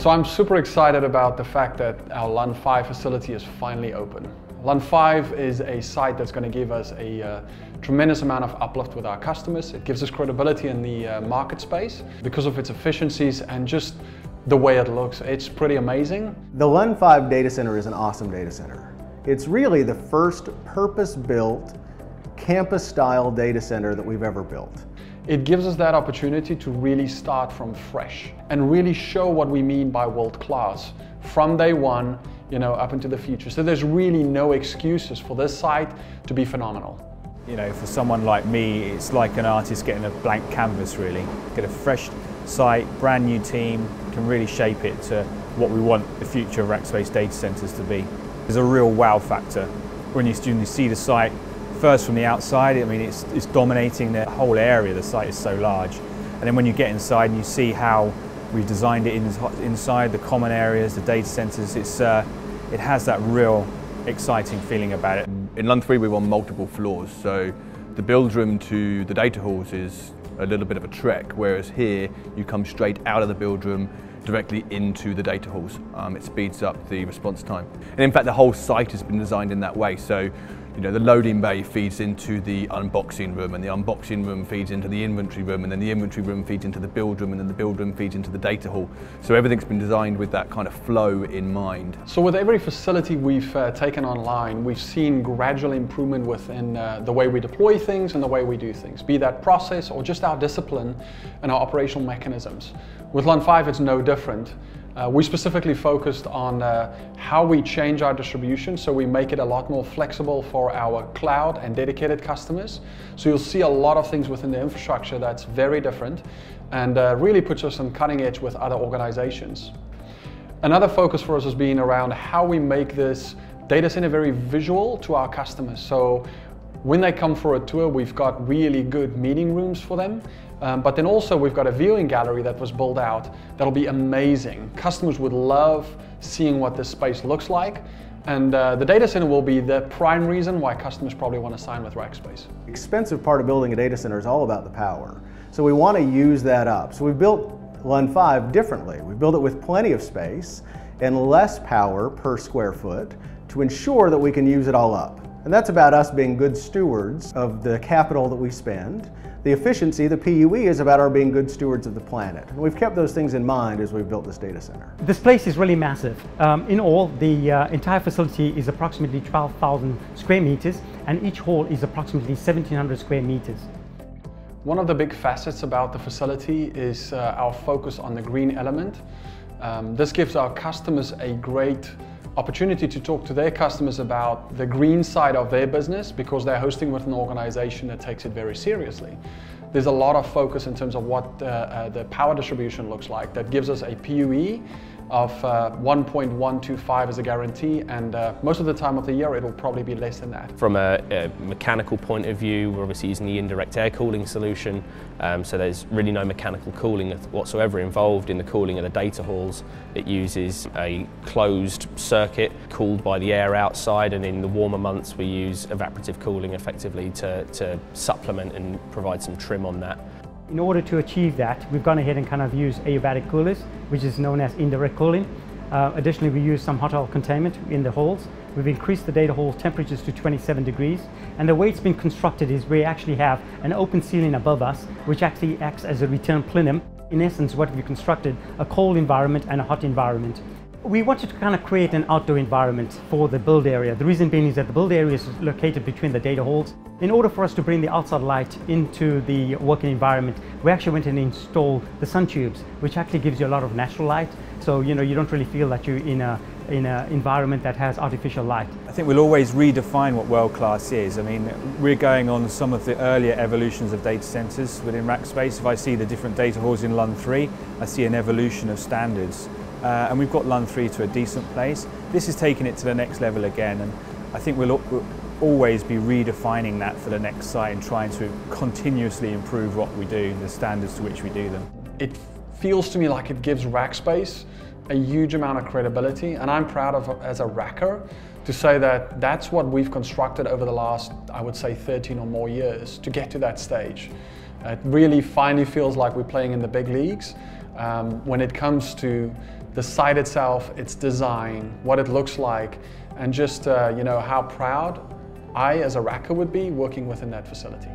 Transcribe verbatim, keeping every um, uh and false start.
So I'm super excited about the fact that our LUN five facility is finally open. LUN five is a site that's going to give us a uh, tremendous amount of uplift with our customers. It gives us credibility in the uh, market space because of its efficiencies and just the way it looks. It's pretty amazing. The LUN five data center is an awesome data center. It's really the first purpose-built campus-style data center that we've ever built. It gives us that opportunity to really start from fresh and really show what we mean by world-class from day one, you know, up into the future. So there's really no excuses for this site to be phenomenal. You know, for someone like me, it's like an artist getting a blank canvas, really. Get a fresh site, brand new team, can really shape it to what we want the future of Rackspace data centers to be. There's a real wow factor when you students see the site first from the outside. I mean, it's, it's dominating the whole area. The site is so large. And then when you get inside and you see how we've designed it in, inside, the common areas, the data centers, it's, uh, it has that real exciting feeling about it. In LUN three we were on multiple floors, so the build room to the data halls is a little bit of a trek, whereas here you come straight out of the build room directly into the data halls. Um, it speeds up the response time. And in fact the whole site has been designed in that way, so you know, the loading bay feeds into the unboxing room, and the unboxing room feeds into the inventory room, and then the inventory room feeds into the build room, and then the build room feeds into the data hall. So everything's been designed with that kind of flow in mind. So with every facility we've uh, taken online, we've seen gradual improvement within uh, the way we deploy things and the way we do things, be that process or just our discipline and our operational mechanisms. With LUN five it's no different. Uh, we specifically focused on uh, how we change our distribution, so we make it a lot more flexible for our cloud and dedicated customers. So you'll see a lot of things within the infrastructure that's very different and uh, really puts us on cutting edge with other organizations. Another focus for us has been around how we make this data center very visual to our customers. So when they come for a tour, we've got really good meeting rooms for them. Um, but then also we've got a viewing gallery that was built out that'll be amazing. Customers would love seeing what this space looks like. And uh, the data center will be the prime reason why customers probably want to sign with Rackspace. The expensive part of building a data center is all about the power. So we want to use that up. So we've built LUN five differently. We built it with plenty of space and less power per square foot to ensure that we can use it all up. And that's about us being good stewards of the capital that we spend. The efficiency, the P U E, is about our being good stewards of the planet. And we've kept those things in mind as we've built this data center. This place is really massive. Um, in all, the uh, entire facility is approximately twelve thousand square meters, and each hall is approximately seventeen hundred square meters. One of the big facets about the facility is uh, our focus on the green element. Um, this gives our customers a great opportunity to talk to their customers about the green side of their business, because they're hosting with an organization that takes it very seriously. There's a lot of focus in terms of what uh, uh, the power distribution looks like. That gives us a P U E of uh, one point one two five as a guarantee, and uh, most of the time of the year it will probably be less than that. From a, a mechanical point of view, we're obviously using the indirect air cooling solution, um, so there's really no mechanical cooling whatsoever involved in the cooling of the data halls. It uses a closed circuit cooled by the air outside, and in the warmer months we use evaporative cooling effectively to, to supplement and provide some trim on that. In order to achieve that, we've gone ahead and kind of used adiabatic coolers, which is known as indirect cooling. Uh, additionally, we use some hot oil containment in the halls. We've increased the data hall temperatures to twenty-seven degrees, and the way it's been constructed is we actually have an open ceiling above us, which actually acts as a return plenum. In essence, what we've constructed, a cold environment and a hot environment. We wanted to kind of create an outdoor environment for the build area. The reason being is that the build area is located between the data halls. In order for us to bring the outside light into the working environment, we actually went and installed the sun tubes, which actually gives you a lot of natural light. So, you know, you don't really feel that you're in a in an environment that has artificial light. I think we'll always redefine what world-class is. I mean, we're going on some of the earlier evolutions of data centers within Rackspace. If I see the different data halls in LUN three, I see an evolution of standards. Uh, and we've got LUN three to a decent place. This is taking it to the next level again, and I think we'll, we'll always be redefining that for the next site and trying to continuously improve what we do, the standards to which we do them. It feels to me like it gives Rackspace a huge amount of credibility, and I'm proud of, as a Racker, to say that that's what we've constructed over the last, I would say, thirteen or more years to get to that stage. It really finally feels like we're playing in the big leagues. Um, when it comes to the site itself, its design, what it looks like, and just uh, you know, how proud I as a racker would be working within that facility.